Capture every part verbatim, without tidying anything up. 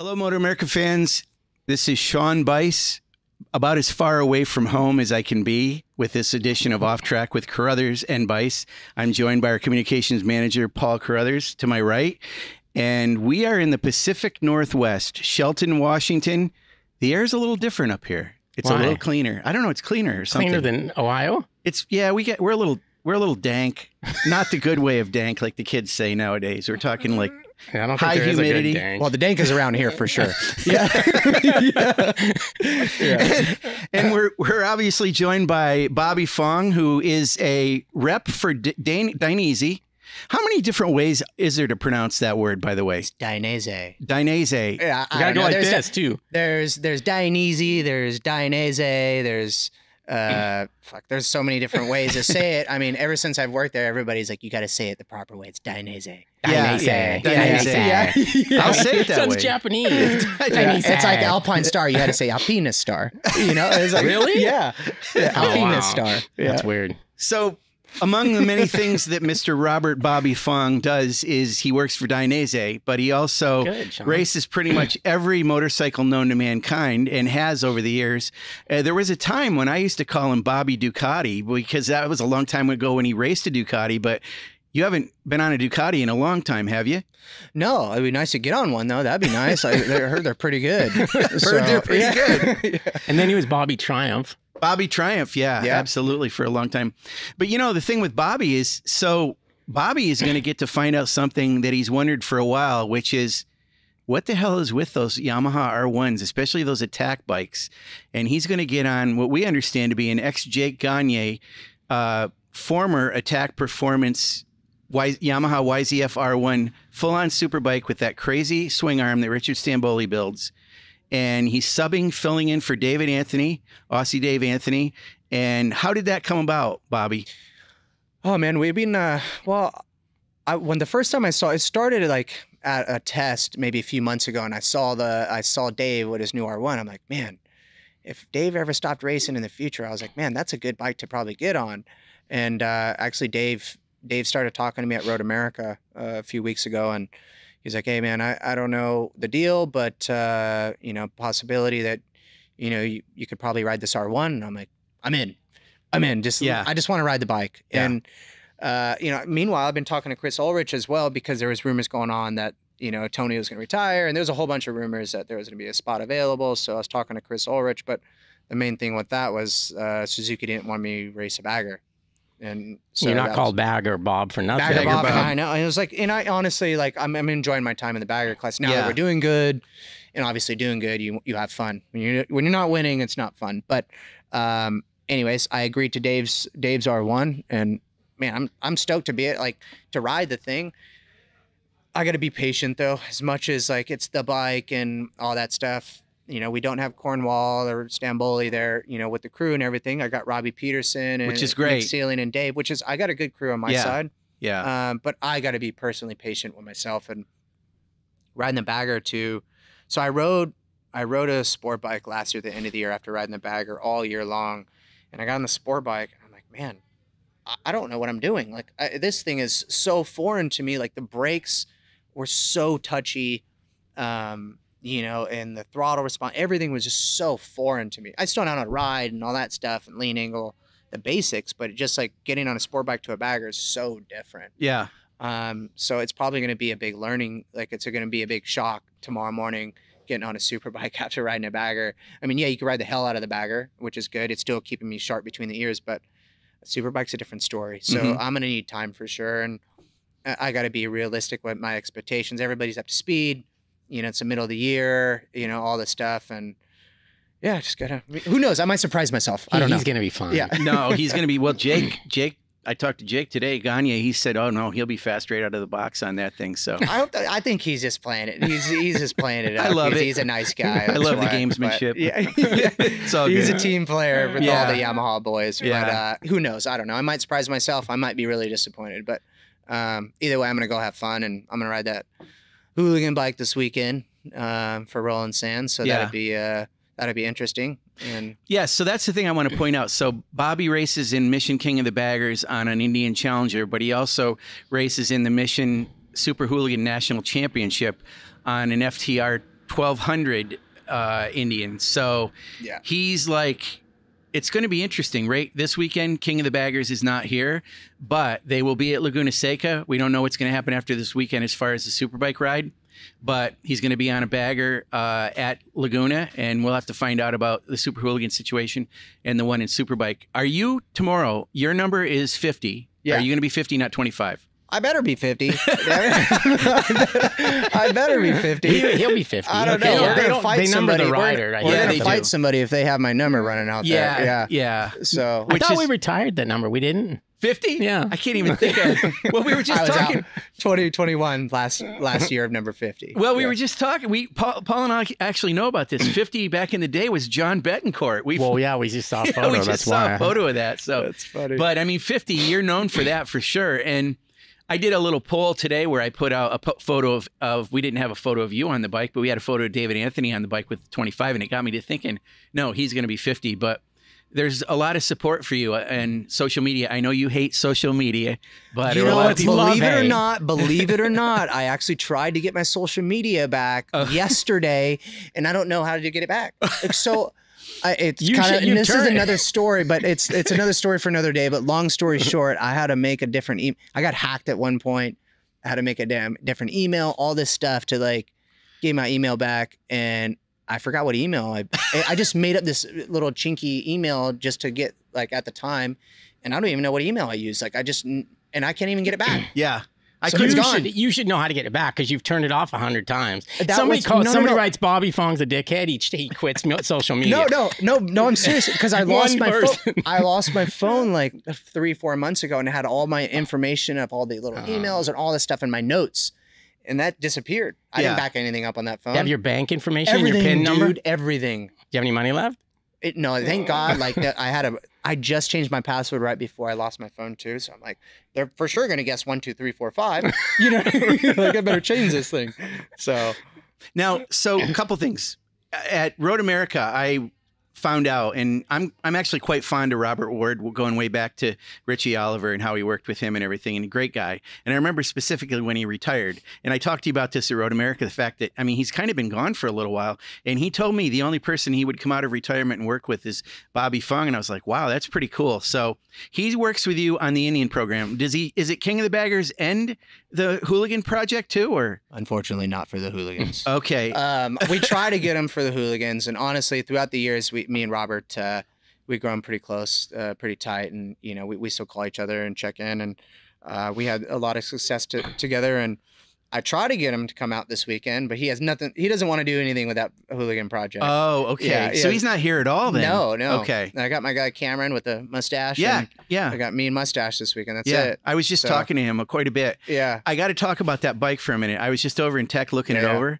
Hello, Motor America fans. This is Sean Bice, about as far away from home as I can be with this edition of Off Track with Carruthers and Bice. I'm joined by our communications manager, Paul Carruthers, to my right. And we are in the Pacific Northwest, Shelton, Washington. The air is a little different up here. It's Why? a little cleaner. I don't know. It's cleaner or something. Cleaner than Ohio? It's yeah. We get we're a little we're a little dank. Not the good way of dank, like the kids say nowadays. We're talking like yeah, I don't high think there humidity. Is a good dank. Well, the dank is around here for sure. yeah. yeah. yeah. And, and we're we're obviously joined by Bobby Fong, who is a rep for Dainese. How many different ways is there to pronounce that word, by the way? It's Dainese. Dainese. Yeah, I, you gotta go know. like there's, this, too. There's there's Dainese, there's Dainese, there's, uh, fuck, there's so many different ways to say it. I mean, ever since I've worked there, everybody's like, you gotta say it the proper way. It's Dainese. Dainese. Yeah, Dainese. Yeah. Yeah. Yeah. I'll say it that it sounds way. Japanese. Yeah. It's like Alpinestars. You had to say Alpinestars. You know? It's like, really? Yeah. yeah. Oh, Alpinestars. Wow. Yeah. That's weird. So... among the many things that Mister Robert Bobby Fong does is he works for Dainese, but he also Good, races pretty much every motorcycle known to mankind and has over the years. Uh, there was a time when I used to call him Bobby Ducati because that was a long time ago when he raced a Ducati, but you haven't been on a Ducati in a long time, have you? No, it'd be nice to get on one though. That'd be nice. I, I heard they're pretty good. so, heard they're pretty yeah. good. yeah. And then he was Bobby Triumph. Bobby Triumph, yeah, yeah, absolutely, for a long time. But, you know, the thing with Bobby is, so Bobby is going to get to find out something that he's wondered for a while, which is, what the hell is with those Yamaha R ones, especially those attack bikes? And he's going to get on what we understand to be an ex-Jake Gagne, uh, former attack performance Y Yamaha Y Z F R one, full-on superbike with that crazy swing arm that Richard Stanboli builds. And he's subbing, filling in for David Anthony, Aussie Dave Anthony. And how did that come about, Bobby? Oh, man, we've been, uh, well, I, when the first time I saw, it started like at a test maybe a few months ago. And I saw the, I saw Dave with his new R one. I'm like, man, if Dave ever stopped racing in the future, I was like, man, that's a good bike to probably get on. And uh, actually, Dave, Dave started talking to me at Road America uh, a few weeks ago. And he's like, hey, man, I, I don't know the deal, but, uh, you know, possibility that, you know, you, you could probably ride this R one. And I'm like, I'm in. I'm in. Just yeah. I just want to ride the bike. Yeah. And, uh, you know, meanwhile, I've been talking to Chris Ulrich as well because there was rumors going on that, you know, Tony was going to retire. And there was a whole bunch of rumors that there was going to be a spot available. So I was talking to Chris Ulrich. But the main thing with that was uh, Suzuki didn't want me to race a bagger. And so you're not called Bagger Bob for nothing. Bagger Bob, Bob. I know. And it was like, and I honestly, like, I'm, I'm enjoying my time in the bagger class now. Yeah. That we're doing good, and obviously doing good, you you have fun. When you're when you're not winning, it's not fun. But, um, anyways, I agreed to Dave's Dave's R one, and man, I'm I'm stoked to be it, like to ride the thing. I got to be patient though, as much as like it's the bike and all that stuff. You know, we don't have Cornwall or Stamboli there, you know, with the crew and everything. I got Robbie Peterson and which is great. Nick Sealing and Dave, which is, I got a good crew on my yeah. side. Yeah. Um, but I got to be personally patient with myself and riding the bagger too. So I rode, I rode a sport bike last year at the end of the year after riding the bagger all year long. And I got on the sport bike and I'm like, man, I don't know what I'm doing. Like I, this thing is so foreign to me. Like the brakes were so touchy. Um, You know, and the throttle response, everything was just so foreign to me. I still know how to ride and all that stuff and lean angle, the basics, but it just like getting on a sport bike to a bagger is so different. Yeah. Um. So it's probably going to be a big learning. Like it's going to be a big shock tomorrow morning getting on a super bike after riding a bagger. I mean, yeah, you can ride the hell out of the bagger, which is good. It's still keeping me sharp between the ears, but a super bike's a different story. So mm-hmm. I'm going to need time for sure. And I got to be realistic with my expectations. Everybody's up to speed. You know, it's the middle of the year, you know, all this stuff. And yeah, just gotta, who knows? I might surprise myself. I don't he, know. He's going to be fine. Yeah. no, he's going to be, well, Jake, Jake, I talked to Jake today, Gagne. He said, oh no, he'll be fast right out of the box on that thing. So I hope that, I think he's just playing it. He's, he's just playing it. Up. I love he's, it. He's a nice guy. I love why, the gamesmanship. Yeah. it's all he's good. a team player with yeah. all the Yamaha boys. Yeah. But uh, who knows? I don't know. I might surprise myself. I might be really disappointed, but um, either way, I'm going to go have fun and I'm going to ride that hooligan bike this weekend um, for Roland Sands, so yeah. that'd be uh, that'd be interesting. And yeah, so that's the thing I want to point out. So Bobby races in Mission King of the Baggers on an Indian Challenger, but he also races in the Mission Super Hooligan National Championship on an F T R twelve hundred uh, Indian. So yeah. he's like, it's going to be interesting, right? This weekend, King of the Baggers is not here, but they will be at Laguna Seca. We don't know what's going to happen after this weekend as far as the Superbike ride, but he's going to be on a bagger uh, at Laguna, and we'll have to find out about the Super Hooligan situation and the one in Superbike. Are you tomorrow? Your number is fifty. Yeah. Are you going to be fifty, not twenty-five? I better be fifty. I better be fifty. He, he'll be fifty. I don't okay, know. Yeah. We're gonna they fight they somebody. The rider, we're, we're yeah, gonna they fight do. somebody if they have my number running out yeah, there. Yeah, yeah. So I Which thought is, we retired that number. We didn't. Fifty? Yeah. I can't even think of it. Well, we were just I was talking out twenty twenty-one last last year of number fifty. Well, we yeah. were just talking. We Paul, Paul and I actually know about this. fifty back in the day was John Betancourt. We Well, yeah, we just saw a photo. Yeah, we just That's saw why. a photo of that. So that's funny. But I mean, fifty, you're known for that for sure. And I did a little poll today where I put out a photo of, of, we didn't have a photo of you on the bike, but we had a photo of David Anthony on the bike with twenty-five, and it got me to thinking, no, he's going to be fifty, but there's a lot of support for you and social media. I know you hate social media, but you know, a lot of people believe it or not, believe it or not, I actually tried to get my social media back uh. yesterday, and I don't know how to get it back. So I, it's kind of this turn. is another story, but it's it's another story for another day. But long story short, I had to make a different. E I got hacked at one point. I had to make a damn different email. All this stuff to like get my email back, and I forgot what email I. I just made up this little chinky email just to get like at the time, and I don't even know what email I used. Like I just and I can't even get it back. Yeah. I so you, should, you should know how to get it back because you've turned it off a hundred times. That somebody was, calls, no, somebody no. writes Bobby Fong's a dickhead. He, he quits social media. No, no, no, no. I'm serious because I lost my phone. I lost my phone like three, four months ago, and it had all my information of all the little uh, emails and all this stuff in my notes, and that disappeared. I yeah. didn't back anything up on that phone. You have your bank information, everything, your PIN number, dude, everything. Do you have any money left? It, no, thank God. Like that, I had a. I just changed my password right before I lost my phone too, so I'm like, they're for sure gonna guess one, two, three, four, five. You know, like I better change this thing. So now, so a couple things at Road America, I found out, and I'm I'm actually quite fond of Robert Ward, going way back to Richie Oliver and how he worked with him and everything, and a great guy. And I remember specifically when he retired, and I talked to you about this at Road America, the fact that, I mean, he's kind of been gone for a little while, and he told me the only person he would come out of retirement and work with is Bobby Fong, and I was like, wow, that's pretty cool. So he works with you on the Indian program. Does he? Is it King of the Baggers and the Hooligan project too, or? Unfortunately, not for the Hooligans. Okay. Um, we try to get him for the Hooligans, and honestly, throughout the years, we me and Robert, uh, we've grown pretty close, uh, pretty tight. And, you know, we, we still call each other and check in. And uh, we had a lot of success to, together. And I try to get him to come out this weekend, but he has nothing. He doesn't want to do anything with that Hooligan project. Oh, okay. Yeah, so yeah. he's not here at all then? No, no. Okay. And I got my guy Cameron with the mustache. Yeah, yeah. I got me and mustache this weekend. That's yeah. it. I was just so. talking to him quite a bit. Yeah. I got to talk about that bike for a minute. I was just over in tech looking yeah. it over.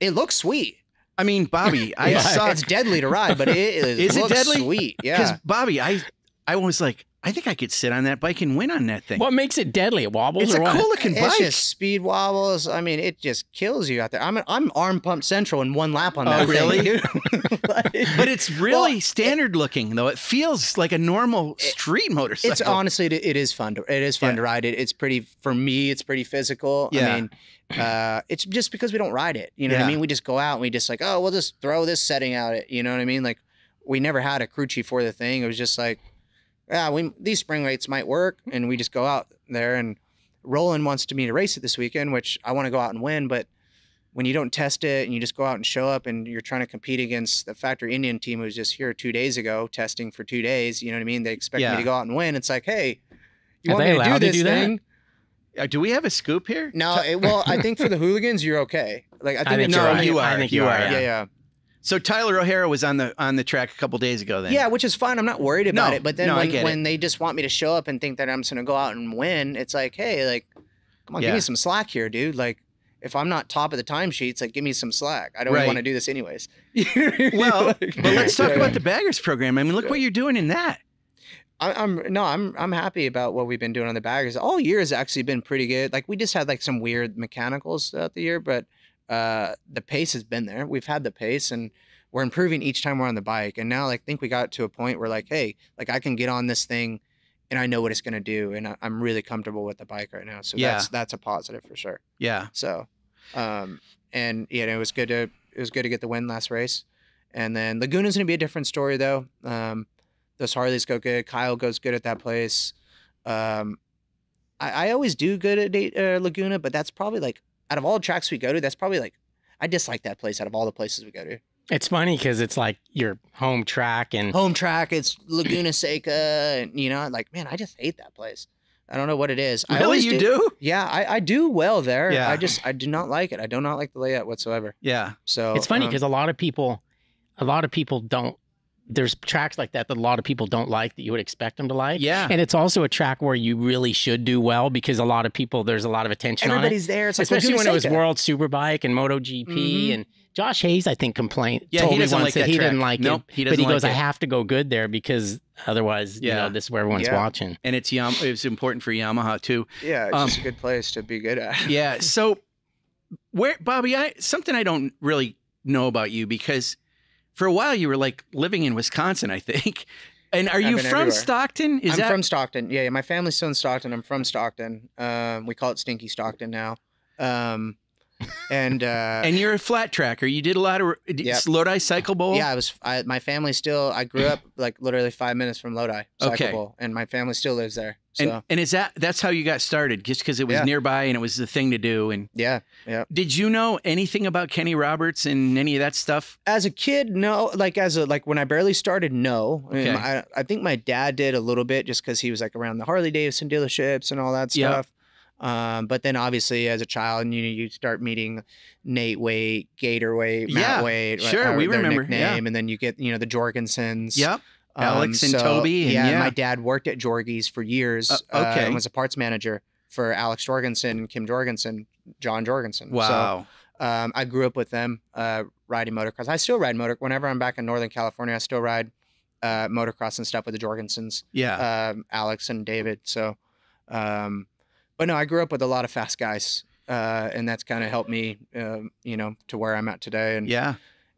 It looks sweet. I mean, Bobby, I yeah. saw it's deadly to ride, but it is, is it deadly? Sweet, yeah. Because Bobby, I, I was like, I think I could sit on that bike and win on that thing. What makes it deadly? It wobbles. It's or a what? cool looking bike. It's just speed wobbles. I mean, it just kills you out there. I'm an, I'm arm pump central in one lap on that. Oh, really? Thing, dude. Like, but it's really well, standard it, looking though. It feels like a normal street it, motorcycle. It's honestly, it, it is fun to it is fun yeah. to ride. It it's pretty for me. It's pretty physical. Yeah. I mean, uh, it's just because we don't ride it. You know yeah. what I mean? We just go out and we just like, oh, we'll just throw this setting out. At, you know what I mean? Like, we never had a crew chief for the thing. It was just like, yeah, we, these spring rates might work, and we just go out there, and Roland wants me to race it this weekend, which I want to go out and win, but when you don't test it and you just go out and show up and you're trying to compete against the factory Indian team who was just here two days ago testing for two days, you know what I mean? They expect yeah. me to go out and win. It's like, hey, you Are want me to do this to do thing? That? Do we have a scoop here? No, it, well, I think for the Hooligans, you're okay. Like I think, I think no, right. you are. I think you, you are. are. Yeah, yeah. yeah. So Tyler O'Hara was on the on the track a couple days ago then. Yeah, which is fine. I'm not worried about no, it. But then no, when, when it. they just want me to show up and think that I'm just gonna go out and win, it's like, hey, like, come on, yeah. give me some slack here, dude. Like, if I'm not top of the timesheets, like, give me some slack. I don't right. want to do this anyways. Well, like, but let's talk yeah. about the Baggers program. I mean, look yeah. what you're doing in that. I, I'm no, I'm I'm happy about what we've been doing on the Baggers. All year has actually been pretty good. Like, we just had like some weird mechanicals throughout the year, but. Uh, the pace has been there. We've had the pace, and we're improving each time we're on the bike. And now, like, I think we got to a point where, like, hey, like, I can get on this thing, and I know what it's gonna do, and I, I'm really comfortable with the bike right now. So yeah. that's that's a positive for sure. Yeah. So, um, and you know, it was good to it was good to get the win last race. And then Laguna's going to be a different story, though. Um, those Harleys go good. Kyle goes good at that place. Um, I, I always do good at uh, Laguna, but that's probably like, out of all the tracks we go to, that's probably like, I dislike that place out of all the places we go to. It's funny because it's like your home track and home track. It's Laguna Seca, and you know, like, man, I just hate that place. I don't know what it is. Really, I always you do? do? Yeah, I, I do well there. Yeah. I just I do not like it. I do not like the layout whatsoever. Yeah. So it's funny because um, a lot of people, a lot of people don't. There's tracks like that that a lot of people don't like that you would expect them to like. Yeah. And it's also a track where you really should do well because a lot of people, there's a lot of attention Everybody's on it. there. It's like, especially when it was World Superbike and MotoGP mm-hmm. and Josh Hayes, I think, complained. Yeah, he doesn't like that track. He didn't like nope, it. He doesn't but he like goes, it. I have to go good there because otherwise, yeah. you know, this is where everyone's yeah. watching. And it's Yam it's important for Yamaha too. Yeah, it's um, just a good place to be good at. yeah. So where Bobby, I something I don't really know about you because for a while you were like living in Wisconsin, I think. And are you from everywhere. Stockton? Is I'm that... from Stockton. Yeah, yeah, my family's still in Stockton. I'm from Stockton. Um, we call it Stinky Stockton now. Um, and uh, and you're a flat tracker. You did a lot of yep. Lodi Cycle Bowl. Yeah, I was. I, my family still. I grew up like literally five minutes from Lodi Cycle okay. Bowl, and my family still lives there. So. And, and is that that's how you got started? Just because it was yeah. nearby and it was the thing to do. And yeah, yeah. Did you know anything about Kenny Roberts and any of that stuff as a kid? No, like as a like when I barely started. No, okay. I, mean, I I think my dad did a little bit just because he was like around the Harley Davidson dealerships and all that stuff. Yep. Um, but then obviously as a child, you know, you start meeting Nate Wait, Gator Wait, Matt yeah, Wait, sure, uh, we remember nickname, yeah. and then you get, you know, the Jorgensens, yep, um, Alex and so, Toby. And yeah, yeah, my dad worked at Jorgie's for years. Uh, okay, uh, and was a parts manager for Alex Jorgensen, Kim Jorgensen, John Jorgensen. Wow. So, um, I grew up with them, uh, riding motocross. I still ride motocross whenever I'm back in Northern California. I still ride uh, motocross and stuff with the Jorgensens. Yeah, um, Alex and David. So, um. But no, I grew up with a lot of fast guys, uh, and that's kind of helped me, uh, you know, to where I'm at today. And yeah,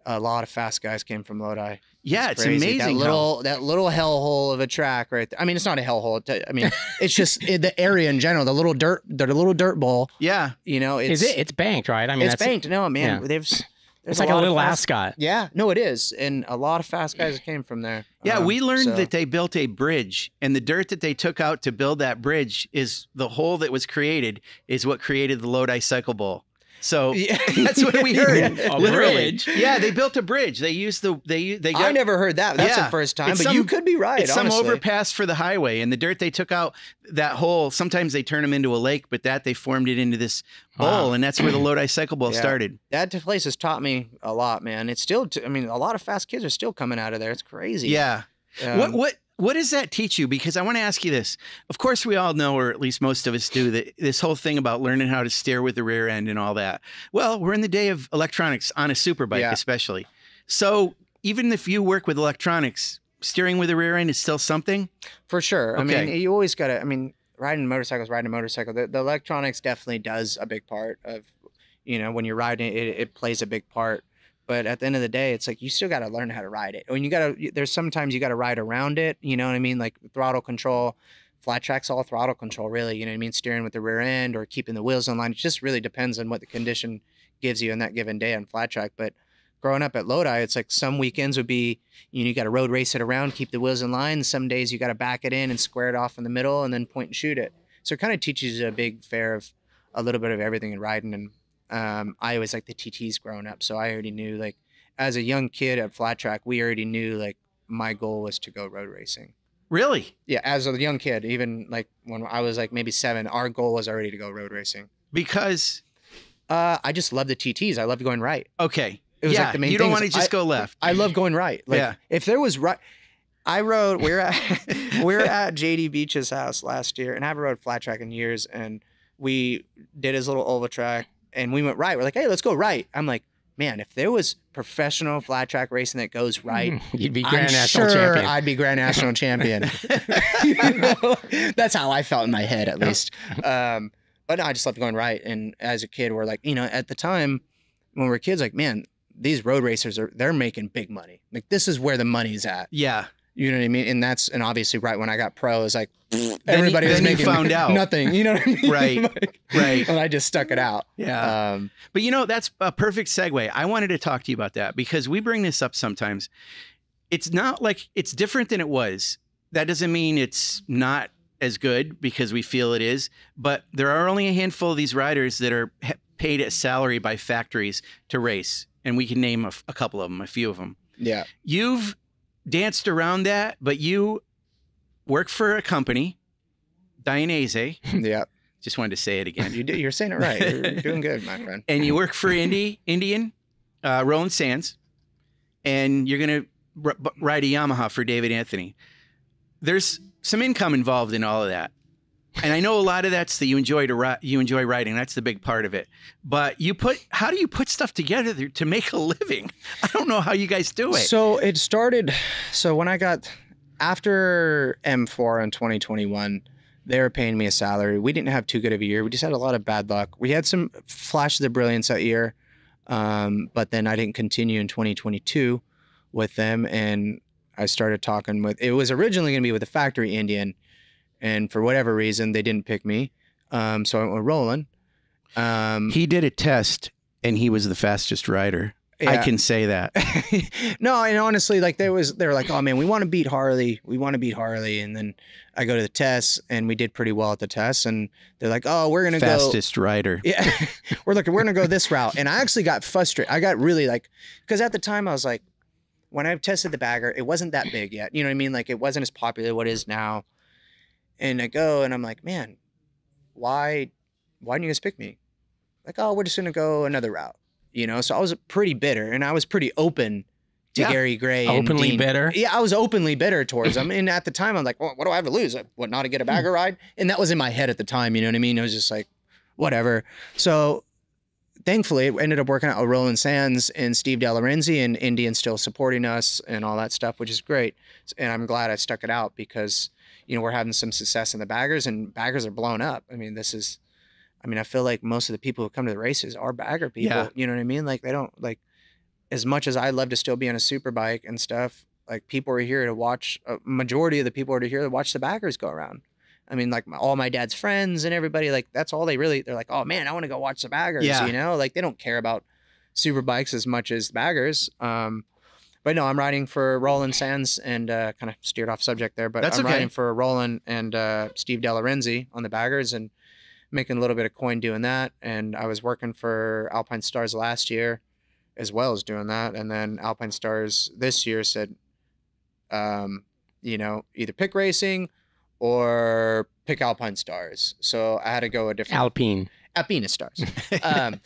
a lot of fast guys came from Lodi. Yeah, it's, it's amazing. That little how... that little hellhole of a track, right there. I mean, it's not a hellhole. I mean, it's just it, the area in general. The little dirt, the little dirt bowl. Yeah, you know, it's Is it, it's banked, right? I mean, it's that's banked. It. No, man, yeah. they've. It's like a, a little fast... Ascot. Yeah, no, it is, and a lot of fast guys came from there. Yeah, um, we learned so. that they built a bridge, and the dirt that they took out to build that bridge is the hole that was created is what created the Lodi Cycle Bowl. So yeah. that's what we heard. yeah. A bridge. Yeah, they built a bridge. They used the they they. Got, I never heard that. That's yeah. the first time. It's but some, you could be right. It's honestly. Some overpass for the highway, and the dirt they took out that hole. Sometimes they turn them into a lake, but that they formed it into this bowl, wow. and that's where the Lodi Cycle Bowl yeah. started. That place has taught me a lot, man. It's still. I mean, a lot of fast kids are still coming out of there. It's crazy. Yeah. Um, what what what does that teach you? Because I want to ask you this. Of course, we all know, or at least most of us do, that this whole thing about learning how to steer with the rear end and all that. Well, we're in the day of electronics on a superbike, yeah. especially. So even if you work with electronics, steering with the rear end is still something. For sure. Okay. I mean, you always got to. I mean, riding motorcycles, riding a motorcycle. The, the electronics definitely does a big part of, you know, when you're riding it, it plays a big part. But at the end of the day, it's like you still got to learn how to ride it. When you got to, there's sometimes you got to ride around it. You know what I mean? Like throttle control, flat track's all throttle control, really. You know what I mean? Steering with the rear end or keeping the wheels in line. It just really depends on what the condition gives you on that given day on flat track. But growing up at Lodi, it's like some weekends would be, you know, you got to road race it around, keep the wheels in line. Some days you got to back it in and square it off in the middle and then point and shoot it. So it kind of teaches you a big fare of a little bit of everything in riding. And Um, I always like the T Ts growing up. So I already knew, like, as a young kid at flat track, we already knew, like, my goal was to go road racing. Really? Yeah. As a young kid, even like when I was like maybe seven, our goal was already to go road racing because, uh, I just love the T Ts. I love going right. Okay. It was yeah, like the main you don't want to just I, go left. I love going right. Like yeah. if there was right, I rode, we're at, we're at J D Beach's house last year and I haven't rode flat track in years. And we did his little oval track. And we went right. We're like, hey, let's go right. I'm like, man, if there was professional flat track racing that goes right, you'd be grand I'm national sure champion. I'd be grand national champion. You know? That's how I felt in my head, at least. Um, but no, I just loved going right. And as a kid, we're like, you know, at the time when we were kids, like, man, these road racers are they're making big money. Like, this is where the money's at. Yeah. You know what I mean? And that's, and obviously right when I got pro, it was like, everybody was making found out. Nothing, you know what I mean? Right, like, right. And I just stuck it out. Yeah. Um, but you know, that's a perfect segue. I wanted to talk to you about that because we bring this up sometimes. It's not like, it's different than it was. That doesn't mean it's not as good because we feel it is, but there are only a handful of these riders that are paid a salary by factories to race. And we can name a, a couple of them, a few of them. Yeah. You've danced around that, but you work for a company, Dainese. Yeah. Just wanted to say it again. You do, you're saying it right. You're doing good, my friend. And you work for Indy, Indian, uh, Roland Sands, and you're going to r- ride a Yamaha for David Anthony. There's some income involved in all of that. And I know a lot of that's that you enjoy to ri- you enjoy writing. That's the big part of it. But you put, how do you put stuff together to make a living? I don't know how you guys do it. So it started, so when I got, after M four in twenty twenty-one, they were paying me a salary. We didn't have too good of a year. We just had a lot of bad luck. We had some flashes of brilliance that year, um, but then I didn't continue in twenty twenty-two with them. And I started talking with, it was originally going to be with the factory Indian. And for whatever reason, they didn't pick me. Um, so I went with Roland. Um, he did a test, and he was the fastest rider. Yeah. I can say that. No, and honestly, like there was, they were like, "Oh man, we want to beat Harley. We want to beat Harley." And then I go to the tests, and we did pretty well at the tests. And they're like, "Oh, we're gonna fastest go fastest rider." Yeah, we're looking. We're gonna go this route. And I actually got frustrated. I got really like, because at the time I was like, when I tested the bagger, it wasn't that big yet. You know what I mean? Like it wasn't as popular what it is now. And I go and I'm like, man, why, why didn't you guys pick me? Like, oh, we're just going to go another route, you know? So I was pretty bitter and I was pretty open to yeah. Gary Gray. Openly and bitter. Yeah. I was openly bitter towards him. And at the time I'm like, well, what do I have to lose? What, not to get a bagger ride? And that was in my head at the time. You know what I mean? It was just like, whatever. So thankfully it ended up working out with Roland Sands and Steve DeLorenzi and Indian still supporting us and all that stuff, which is great. And I'm glad I stuck it out because, you know, we're having some success in the baggers and baggers are blown up. I mean, this is, I mean, I feel like most of the people who come to the races are bagger people, yeah. You know what I mean? Like they don't like, as much as I love to still be on a super bike and stuff, like people are here to watch, a majority of the people are here to watch the baggers go around. I mean, like my, all my dad's friends and everybody, like that's all they really, they're like, oh man, I want to go watch the baggers, yeah. You know, like they don't care about super bikes as much as baggers. Um, But no, I'm riding for Roland Sands and uh, kind of steered off subject there. But that's I'm okay. riding for Roland and uh, Steve DeLorenzi on the baggers and making a little bit of coin doing that. And I was working for Alpinestars last year as well as doing that. And then Alpinestars this year said, um, you know, either pick racing or pick Alpinestars. So I had to go a different Alpine. Alpinestars. Um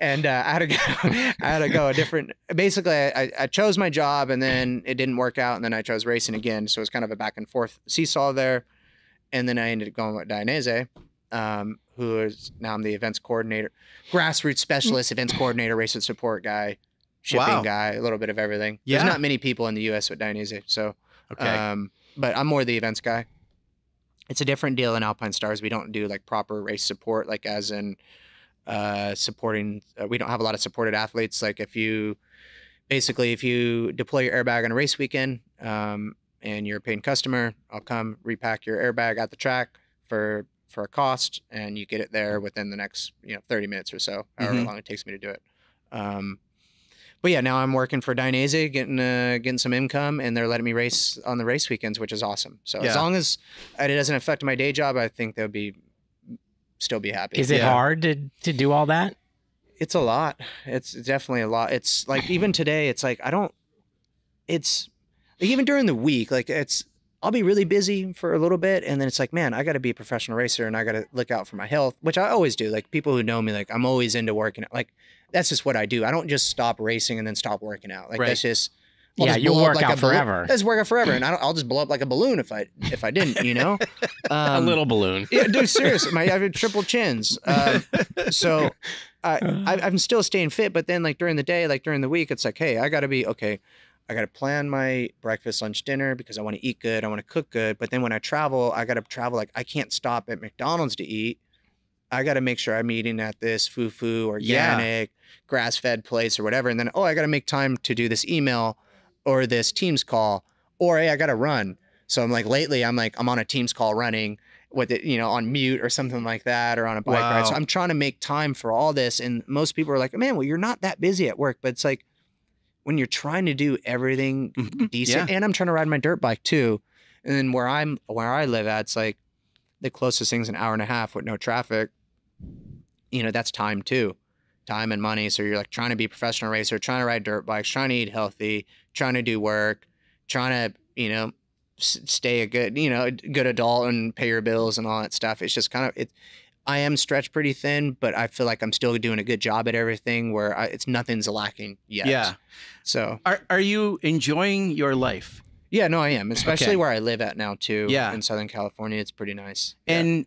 And uh, I had to go, I had to go a different, basically I, I chose my job and then it didn't work out and then I chose racing again. So it was kind of a back and forth seesaw there. And then I ended up going with Dainese, um, who is now I'm the events coordinator, grassroots specialist, events coordinator, racer support guy, shipping wow. guy, a little bit of everything. Yeah. There's not many people in the U S with Dainese. So, okay. um, but I'm more the events guy. It's a different deal in Alpinestars. We don't do like proper race support, like as in, uh supporting uh, we don't have a lot of supported athletes. Like if you basically if you deploy your airbag on a race weekend um and you're a paying customer, I'll come repack your airbag at the track for for a cost and you get it there within the next you know thirty minutes or so, however mm-hmm. long it takes me to do it. Um but yeah, now I'm working for Dainese, getting uh, getting some income, and they're letting me race on the race weekends, which is awesome. So yeah. as long as it doesn't affect my day job, I think that would be still be happy. Is it yeah. hard to, to do all that? It's a lot. It's definitely a lot. It's like, even today, it's like, I don't, it's like, even during the week, like it's, I'll be really busy for a little bit. And then it's like, man, I got to be a professional racer and I got to look out for my health, which I always do. Like people who know me, like I'm always into working out. Like that's just what I do. I don't just stop racing and then stop working out. Like right. that's just, I'll yeah, just you'll work like out forever. That's work out forever, and I don't, I'll just blow up like a balloon if I if I didn't, you know. Um, a little balloon. Yeah, dude, seriously, my I have triple chins. Uh, so I, I I'm still staying fit, but then like during the day, like during the week, it's like, hey, I got to be okay. I got to plan my breakfast, lunch, dinner because I want to eat good, I want to cook good. But then when I travel, I got to travel. Like I can't stop at McDonald's to eat. I got to make sure I'm eating at this fufu organic yeah. grass fed place or whatever, and then oh, I got to make time to do this email. Or this Teams call or hey, I got to run. So I'm like, lately, I'm like, I'm on a Teams call running with it, you know, on mute or something like that, or on a bike wow. ride. So I'm trying to make time for all this. And most people are like, man, well, you're not that busy at work. But it's like, when you're trying to do everything decent, yeah. and I'm trying to ride my dirt bike too. And then where I'm, where I live at, it's like the closest thing's an hour and a half with no traffic. You know, that's time too, time and money. So you're like trying to be a professional racer, trying to ride dirt bikes, trying to eat healthy, trying to do work, trying to, you know, stay a good, you know, good adult and pay your bills and all that stuff. It's just kind of, it, I am stretched pretty thin, but I feel like I'm still doing a good job at everything where I, it's nothing's lacking yet. Yeah. So are, are you enjoying your life? Yeah, no, I am, especially okay. where I live at now too. Yeah. In Southern California, it's pretty nice. And yeah.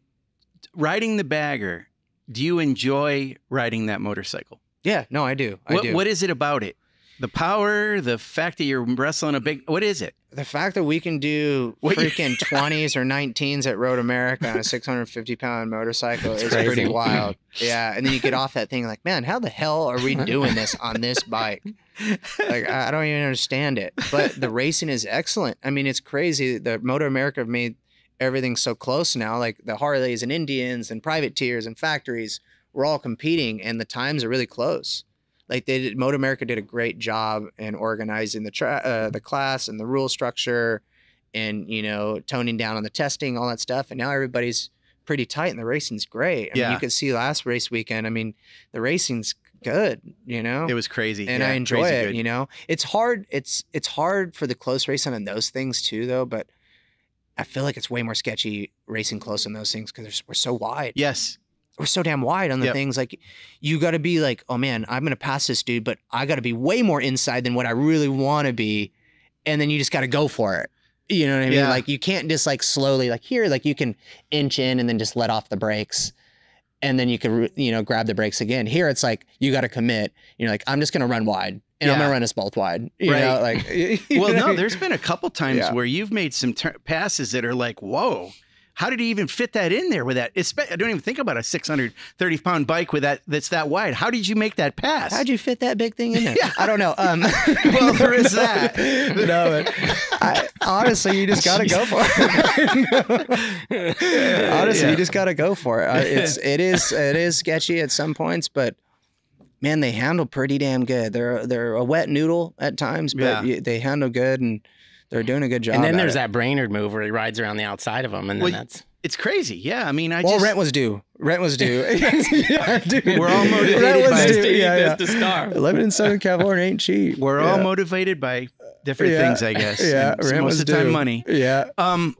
riding the bagger, do you enjoy riding that motorcycle? Yeah, no, I do. I what, do. What is it about it? The power, the fact that you're wrestling a big, what is it? The fact that we can do what freaking twenties or nineteens at Road America on a six hundred fifty pound motorcycle is pretty wild. Yeah. And then you get off that thing like, man, how the hell are we doing this on this bike? Like, I don't even understand it. But the racing is excellent. I mean, it's crazy. The MotoAmerica have made everything so close now. Like the Harleys and Indians and privateers and factories, we're all competing and the times are really close. Like they did, MotoAmerica did a great job in organizing the tra uh, the class and the rule structure, and you know toning down on the testing, all that stuff. And now everybody's pretty tight, and the racing's great. I yeah, mean, you could see last race weekend. I mean, the racing's good. You know, it was crazy, and yeah, I enjoy it. Good. You know, it's hard. It's it's hard for the close racing on those things too, though. But I feel like it's way more sketchy racing close on those things because we're so wide. Yes. We're so damn wide on the yep. things. Like you got to be like, oh man, I'm going to pass this dude, but I got to be way more inside than what I really want to be. And then you just got to go for it. You know what I mean? Yeah. Like you can't just like slowly like here, like you can inch in and then just let off the brakes. And then you can, you know, grab the brakes again. Here it's like, you got to commit. You're like, I'm just going to run wide and yeah. I'm going to run us both wide. You right. know, like, you well, know? No, there's been a couple times yeah. where you've made some passes that are like, whoa. How did he even fit that in there with that? I don't even think about a six hundred thirty pound bike with that that's that wide. How did you make that pass? How'd you fit that big thing in there? Yeah. I don't know. Um, well, there is that. No, I, honestly, you just got to go for it. Honestly, yeah. you just got to go for it. It's, it is, it is sketchy at some points, but man, they handle pretty damn good. They're, they're a wet noodle at times, but yeah. they handle good and they're doing a good job. And then there's it. that Brainerd move where he rides around the outside of them, and then well, that's it's crazy. Yeah, I mean, I well, just... rent was due. Rent was due. yeah, We're all motivated rent by due. Yeah, yeah. the star. Living in Southern California ain't cheap. We're yeah. all motivated by different yeah. things, I guess. Yeah, and rent most was of the due. time money. Yeah. Um.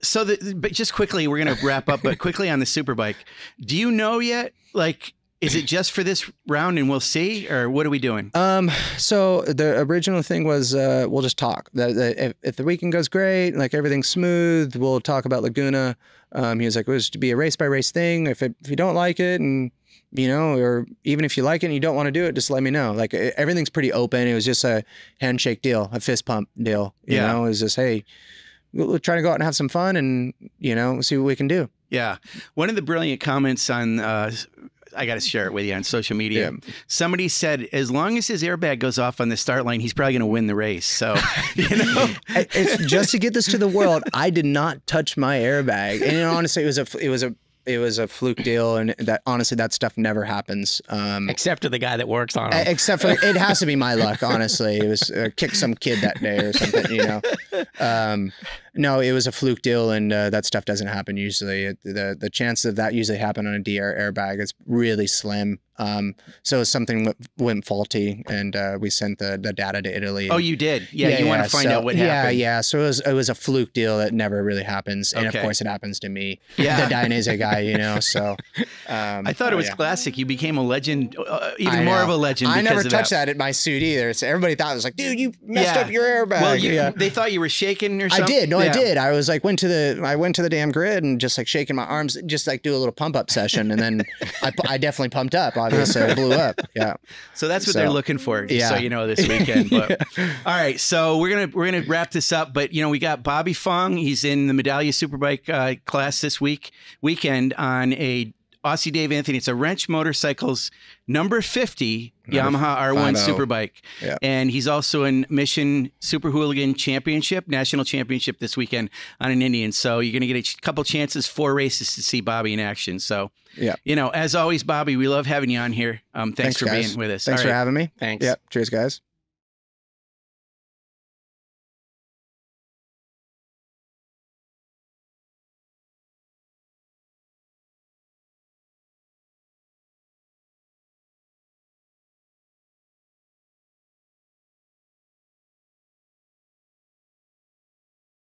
So, the, but just quickly, we're gonna wrap up. But quickly on the superbike, do you know yet? Like. Is it just for this round and we'll see, or what are we doing? Um, so the original thing was uh, we'll just talk. The, the, if, if the weekend goes great, like everything's smooth, we'll talk about Laguna. Um, he was like, it was to be a race by race thing. If, it, if you don't like it and, you know, or even if you like it and you don't want to do it, just let me know. Like it, everything's pretty open. It was just a handshake deal, a fist pump deal. You yeah. know, it was just, hey, we'll try to go out and have some fun and, you know, see what we can do. Yeah. One of the brilliant comments on uh, – I got to share it with you on social media. Yeah. Somebody said, as long as his airbag goes off on the start line, he's probably going to win the race. So, you know, it's just to get this to the world. I did not touch my airbag. And honestly, it was a, it was a, it was a fluke deal. And that honestly, that stuff never happens. Um, except to the guy that works on it. Except for it has to be my luck. Honestly, it was uh, kick some kid that day or something, you know? Um, no, it was a fluke deal. And uh, that stuff doesn't happen. Usually it, the, the chance of that usually happen on a D R airbag is really slim. Um, so something went faulty and, uh, we sent the, the data to Italy. And, oh, you did. Yeah. yeah you yeah, want to find so, out what happened. Yeah. Yeah. So it was, it was a fluke deal that never really happens. And okay. of course it happens to me, yeah. the Dainese guy, you know, so, um, I thought it was yeah. classic. You became a legend, uh, even more of a legend. I never touched that. that at my suit either. So everybody thought it was like, dude, you messed yeah. up your airbag. Well, you, yeah. they thought you were shaking or something. I did. No, yeah. I did. I was like, went to the, I went to the damn grid and just like shaking my arms, just like do a little pump up session. And then I, I definitely pumped up. So it blew up. Yeah. So that's what so, they're looking for. Just yeah. So, you know, this weekend. But, yeah. All right. So we're going to, we're going to wrap this up, but you know, we got Bobby Fong. He's in the Medallia Superbike uh, class this week weekend on a Aussie Dave Anthony. It's a Wrench Motorcycles number fifty Yamaha R one Superbike. Yeah. And he's also in Mission Super Hooligan Championship, National Championship this weekend on an Indian. So you're going to get a couple chances, four races to see Bobby in action. So, yeah, you know, as always, Bobby, we love having you on here. Um, thanks, thanks for guys. being with us. Thanks All for right. having me. Thanks. Yep. Cheers, guys.